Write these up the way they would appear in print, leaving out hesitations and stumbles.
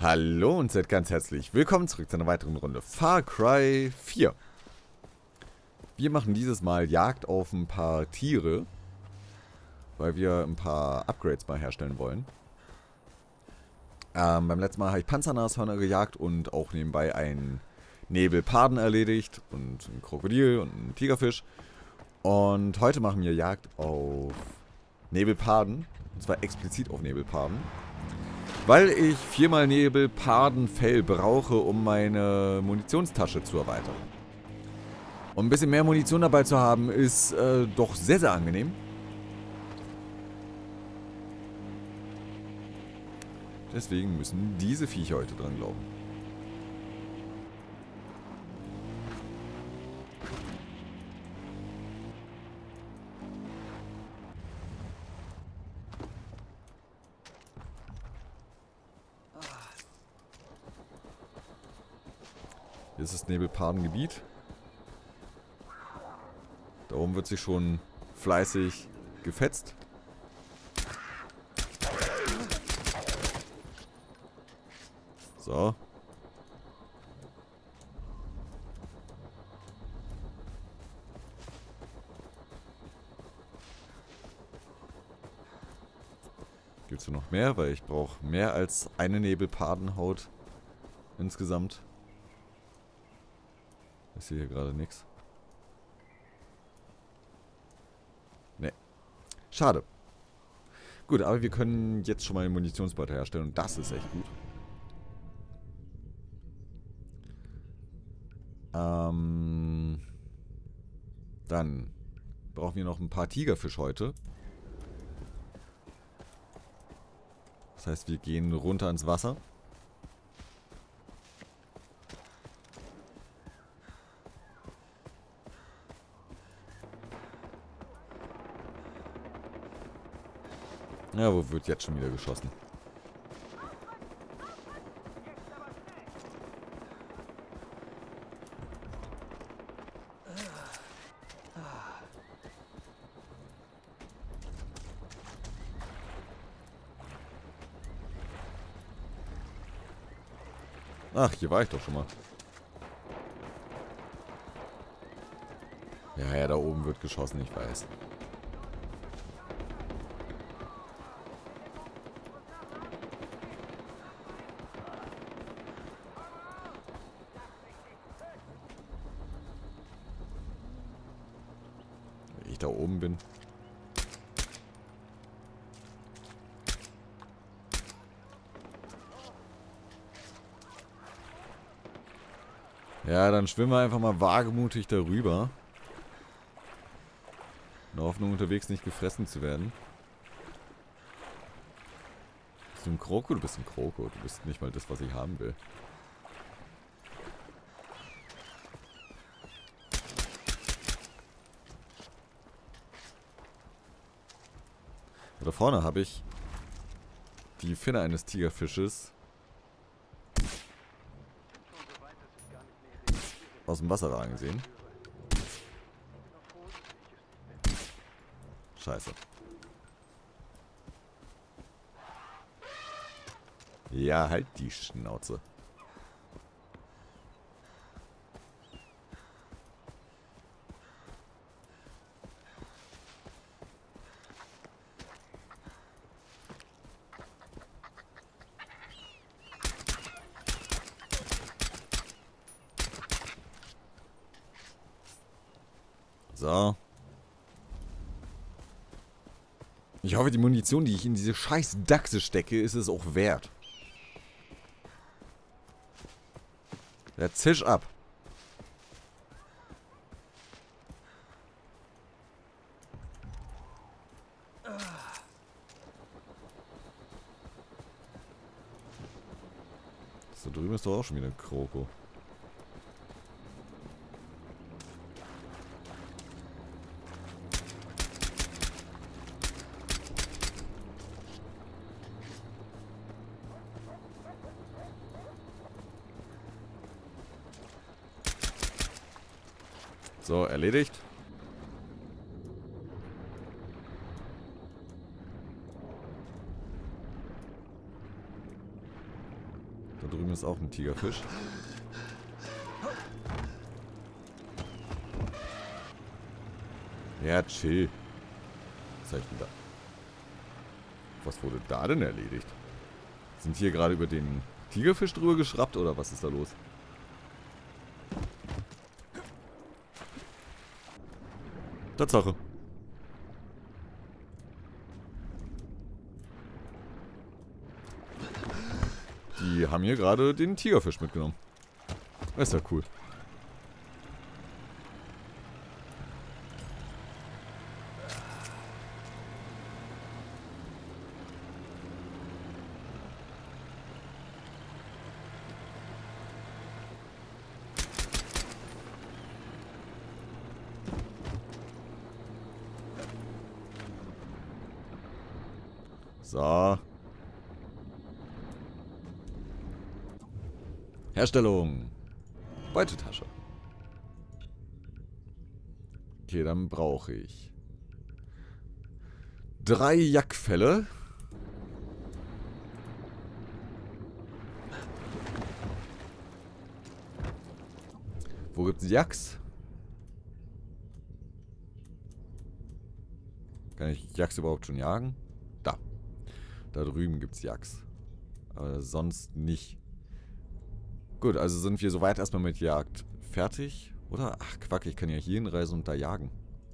Hallo und seid ganz herzlich willkommen zurück zu einer weiteren Runde Far Cry 4. Wir machen dieses Mal Jagd auf ein paar Tiere, weil wir ein paar Upgrades mal herstellen wollen. Beim letzten Mal habe ich Panzernashörner gejagt und auch nebenbei einen Nebelparden erledigt und ein Krokodil und einen Tigerfisch. Und heute machen wir Jagd auf Nebelparden, und zwar explizit auf Nebelparden. Weil ich 4-mal Nebelpardenfell brauche, um meine Munitionstasche zu erweitern. Und ein bisschen mehr Munition dabei zu haben, ist doch sehr, sehr angenehm. Deswegen müssen diese Viecher heute dran glauben. Hier ist das Nebelpardengebiet. Da oben wird sich schon fleißig gefetzt. So. Gibt es hier noch mehr? Weil ich brauche mehr als eine Nebelpardenhaut insgesamt. Ich sehe hier gerade nichts. Ne. Schade. Gut, aber wir können jetzt schon mal den Munitionsbeutel herstellen und das ist echt gut. Dann brauchen wir noch ein paar Tigerfisch heute. Das heißt, wir gehen runter ins Wasser. Ja, wo wird jetzt schon wieder geschossen? Ach, hier war ich doch schon mal. Ja, ja, da oben wird geschossen, ich weiß. Da oben bin. Ja, dann schwimmen wir einfach mal wagemutig darüber. In der Hoffnung, unterwegs nicht gefressen zu werden. Bist du ein Kroko? Du bist ein Kroko. Du bist nicht mal das, was ich haben will. Da vorne habe ich die Finne eines Tigerfisches aus dem Wasser ragen sehen. Scheiße. Ja, halt die Schnauze. So. Ich hoffe, die Munition, die ich in diese scheiß Dachse stecke, ist es auch wert. Der Zisch ab. Das da drüben ist doch auch schon wieder ein Kroko. So, erledigt. Da drüben ist auch ein Tigerfisch. Ja, chill. Was hab ich denn da? Was wurde da denn erledigt? Sind hier gerade über den Tigerfisch drüber geschraubt oder was ist da los? Tatsache. Die haben hier gerade den Tigerfisch mitgenommen. Das ist ja cool. So. Herstellung. Beutetasche. Okay, dann brauche ich 3 Jackfelle. Wo gibt's Jacks? Kann ich Jacks überhaupt schon jagen? Da drüben gibt es Jagds. Aber sonst nicht. Gut, also sind wir soweit erstmal mit Jagd fertig, oder? Ach, Quack, ich kann ja hier hinreisen und da jagen.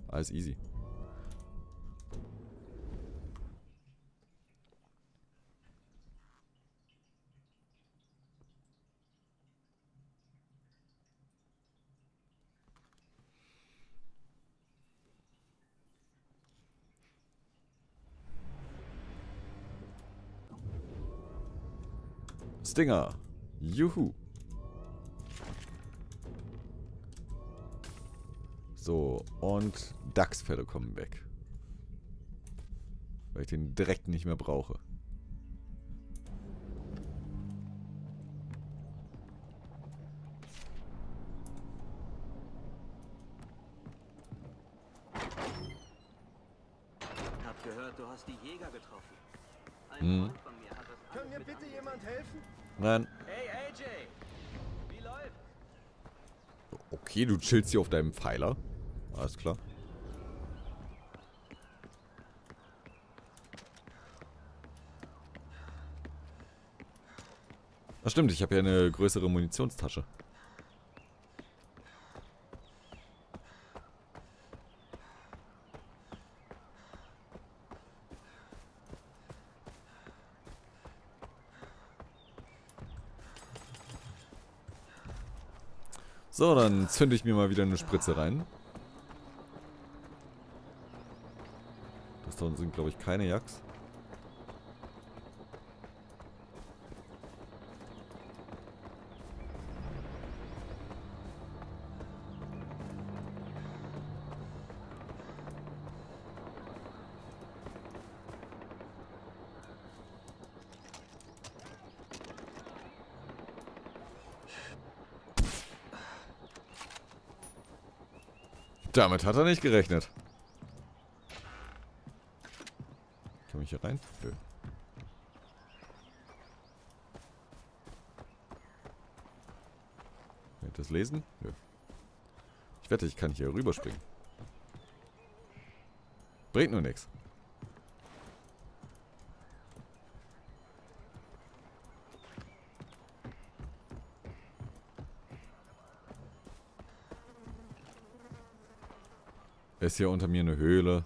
Alles easy. Stinger. Juhu. So, und Dachsfelle kommen weg. Weil ich den direkt nicht mehr brauche. Ich hab gehört, du hast die Jäger getroffen. Ein Freund von mir hat das. Kann mir bitte jemand helfen? Nein. Hey AJ, wie läuft's? Okay, du chillst hier auf deinem Pfeiler. Alles klar. Ach stimmt, ich habe ja eine größere Munitionstasche. So, dann zünde ich mir mal wieder eine Spritze rein. Das da unten sind, glaube ich, keine Jacks. Damit hat er nicht gerechnet. Komm ich hier rein? Nö. Kann ich das lesen? Nö. Ich wette, ich kann hier rüberspringen. Bringt nur nichts. Ist hier unter mir eine Höhle.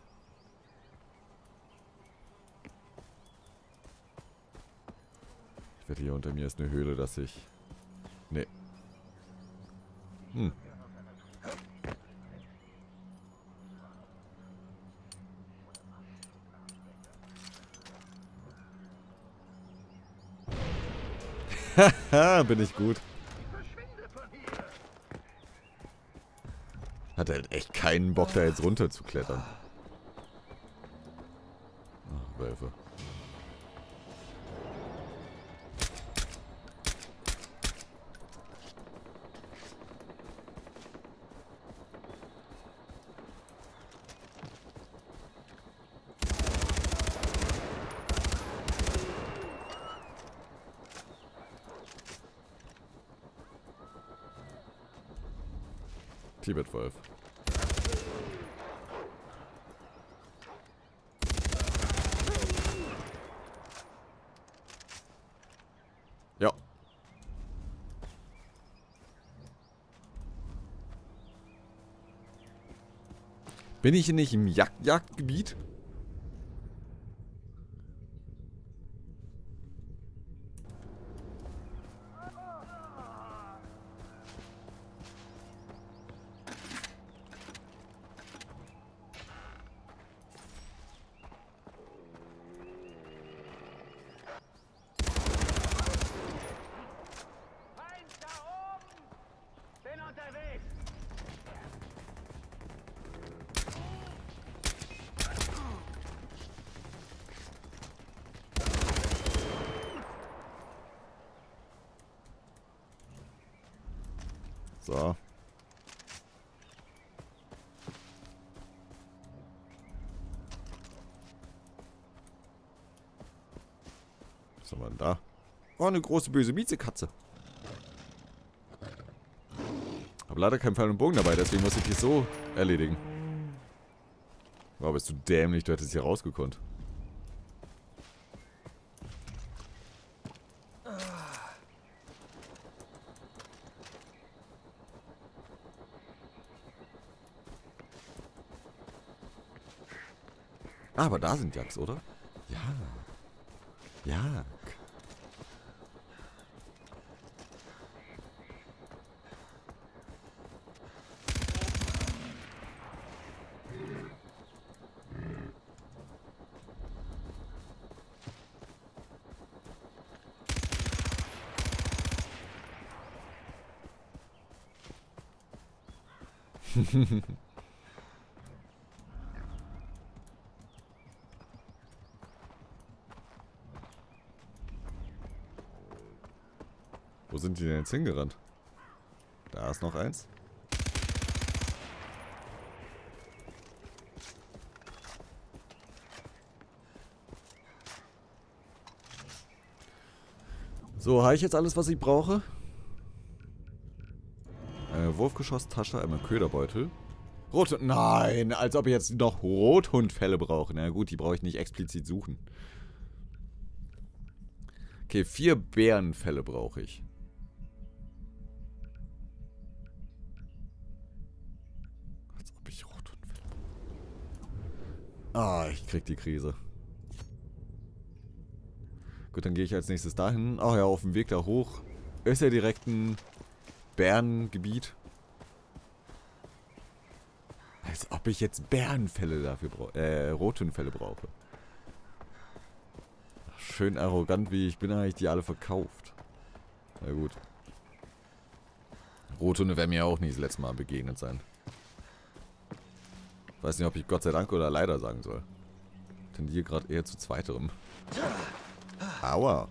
Ich wette, hier unter mir ist eine Höhle, dass ich... Nee. Hm. Haha, bin ich gut. Hat halt echt keinen Bock, da jetzt runter zu klettern. Ach, Wölfe. Tibetwolf. Ja. Bin ich nicht im Jagdgebiet? So. Was haben wir denn da? Oh, eine große böse Miezekatze. Habe leider keinen Pfeil und Bogen dabei, deswegen muss ich die so erledigen. Wow, bist du dämlich, du hättest hier rausgekonnt. Ah, aber da sind Jacks, oder? Ja. Ja. Wo sind die denn jetzt hingerannt? Da ist noch eins. So, habe ich jetzt alles, was ich brauche? Wurfgeschoss, Tasche, einmal Köderbeutel. Rothund. Nein, als ob ich jetzt noch Rothundfälle brauche. Na gut, die brauche ich nicht explizit suchen. Okay, 4 Bärenfälle brauche ich. Ah, ich krieg die Krise. Gut, dann gehe ich als nächstes dahin. Ach ja, auf dem Weg da hoch ist ja direkt ein Bärengebiet. Als ob ich jetzt Bärenfälle dafür brauche, Rothundfälle brauche. Schön arrogant, wie ich bin, habe ich die alle verkauft. Na gut. Rothunde werden mir auch nicht das letzte Mal begegnet sein. Weiß nicht, ob ich Gott sei Dank oder leider sagen soll. Tendiere gerade eher zu zweiterem. Aua.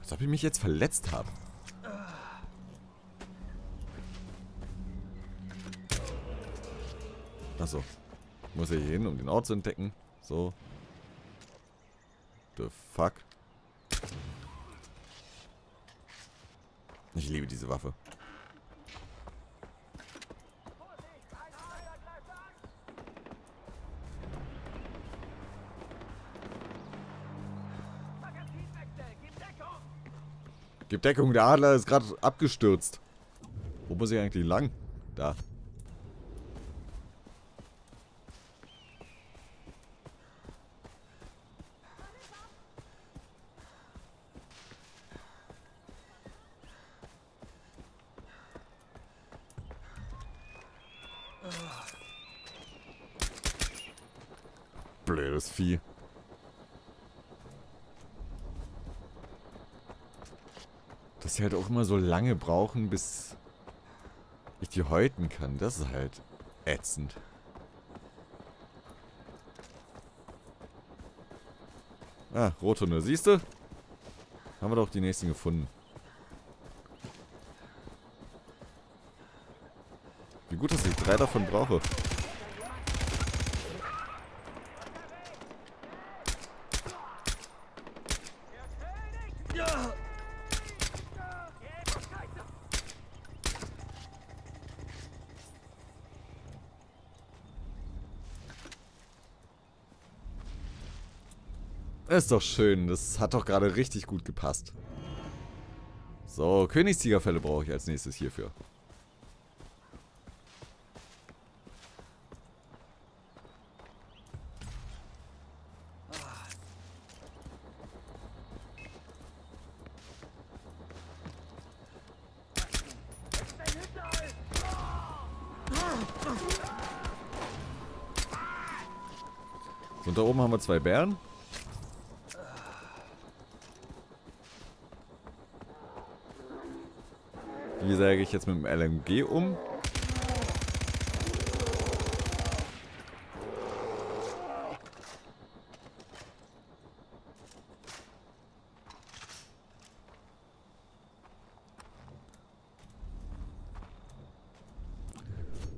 Als ob ich mich jetzt verletzt habe. Achso. Muss ich hier hin, um den Ort zu entdecken. So. The fuck. Ich liebe diese Waffe. Gib Deckung, der Adler ist gerade abgestürzt. Wo muss ich eigentlich lang? Da. Blödes Vieh. Dass sie halt auch immer so lange brauchen, bis ich die häuten kann. Das ist halt ätzend. Ah, Rothunde. Siehst du? Haben wir doch die nächsten gefunden. Wie gut, dass ich 3 davon brauche. Das ist doch schön. Das hat doch gerade richtig gut gepasst. So, Königstigerfelle brauche ich als nächstes hierfür. So, und da oben haben wir zwei Bären. Wie säge ich jetzt mit dem LMG um?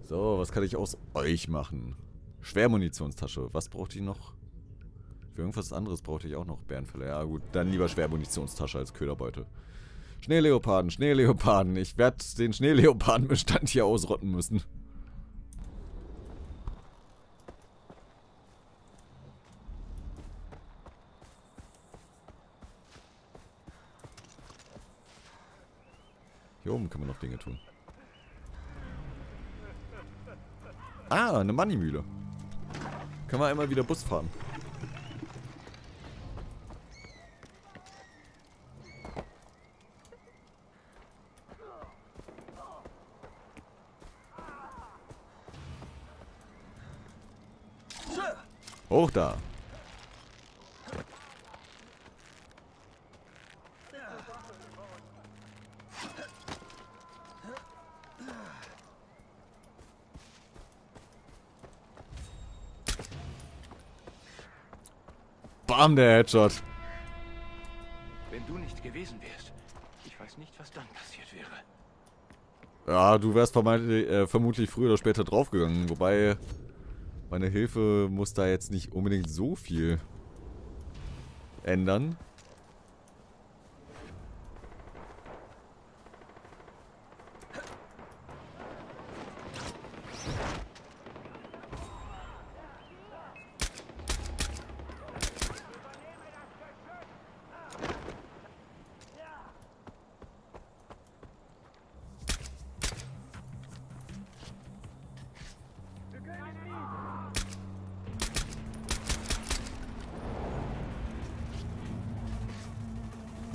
So, was kann ich aus euch machen? Schwermunitionstasche. Was brauchte ich noch? Für irgendwas anderes brauchte ich auch noch Bärenfälle. Ja gut, dann lieber Schwermunitionstasche als Köderbeutel. Schneeleoparden, Schneeleoparden. Ich werde den Schneeleopardenbestand hier ausrotten müssen. Hier oben kann man noch Dinge tun. Ah, eine Mannimühle. Können wir einmal wieder Bus fahren. Hoch da. Bam, der Headshot. Wenn du nicht gewesen wärst, ich weiß nicht, was dann passiert wäre. Ja, du wärst vermutlich früher oder später draufgegangen, wobei... Meine Hilfe muss da jetzt nicht unbedingt so viel ändern.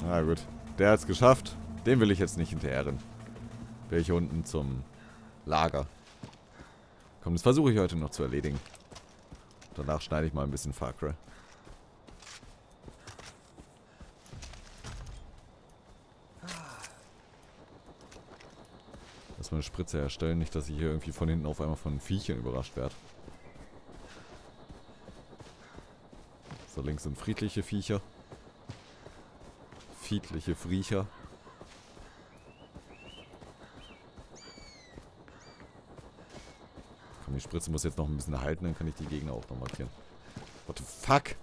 Na gut, der hat's geschafft. Den will ich jetzt nicht hinterherren. Will ich hier unten zum Lager. Komm, das versuche ich heute noch zu erledigen. Danach schneide ich mal ein bisschen Far Cry. Lass mal eine Spritze herstellen, nicht dass ich hier irgendwie von hinten auf einmal von Viechern überrascht werde. So, links sind friedliche Viecher. Friedliche Viecher. Komm, die Spritze muss jetzt noch ein bisschen halten, dann kann ich die Gegner auch noch markieren. What the fuck?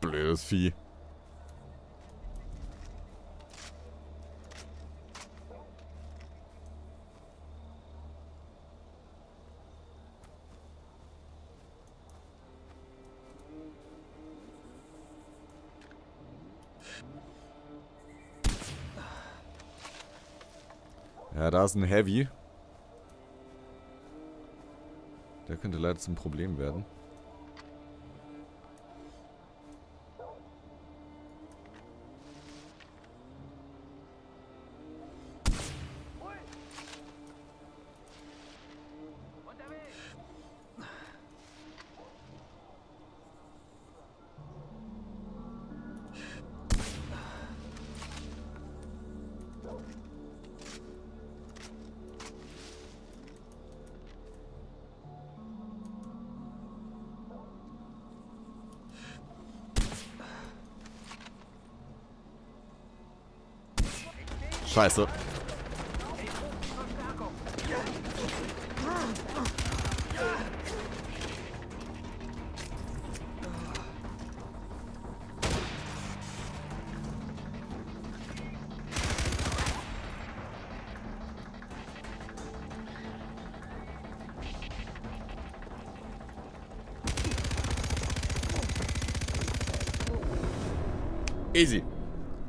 Blödes Vieh. Ja, da ist ein Heavy. Der könnte leider zum Problem werden. Scheiße. Easy.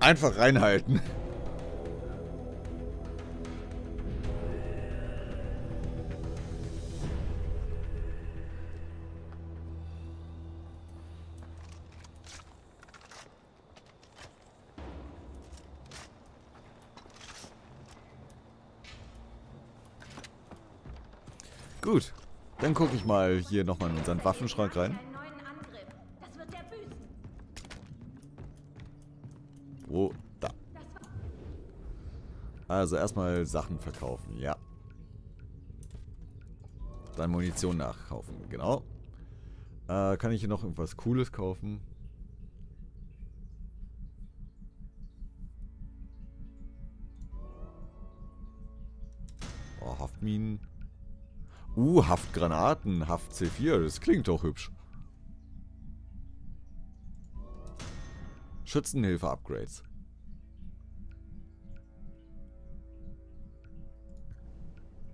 Einfach reinhalten. Gut, dann gucke ich mal hier nochmal in unseren Waffenschrank rein. Wo? Da. Also erstmal Sachen verkaufen, ja. Dann Munition nachkaufen, genau. Kann ich hier noch irgendwas Cooles kaufen? Oh, Haftminen. Haftgranaten, Haft C4, das klingt doch hübsch. Schützenhilfe-Upgrades.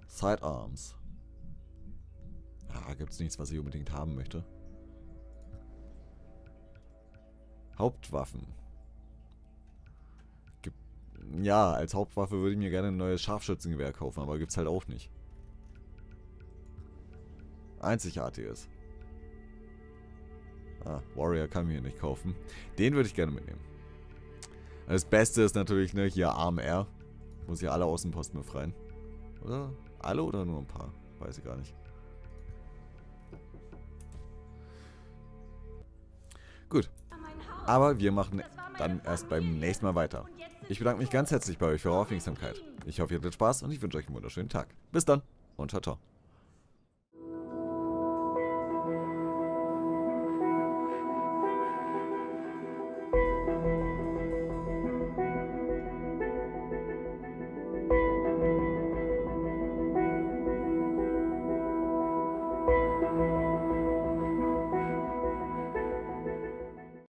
Sidearms. Ah, gibt's nichts, was ich unbedingt haben möchte. Hauptwaffen. Ja, als Hauptwaffe würde ich mir gerne ein neues Scharfschützengewehr kaufen, aber gibt's halt auch nicht. Einzigartiges. Ah, Warrior kann mir nicht kaufen. Den würde ich gerne mitnehmen. Das Beste ist natürlich, ne, hier AMR. Muss ja alle Außenposten befreien. Oder? Alle oder nur ein paar? Weiß ich gar nicht. Gut. Aber wir machen dann erst beim nächsten Mal weiter. Ich bedanke mich ganz herzlich bei euch für eure Aufmerksamkeit. Ich hoffe, ihr hattet Spaß und ich wünsche euch einen wunderschönen Tag. Bis dann und ciao, ciao.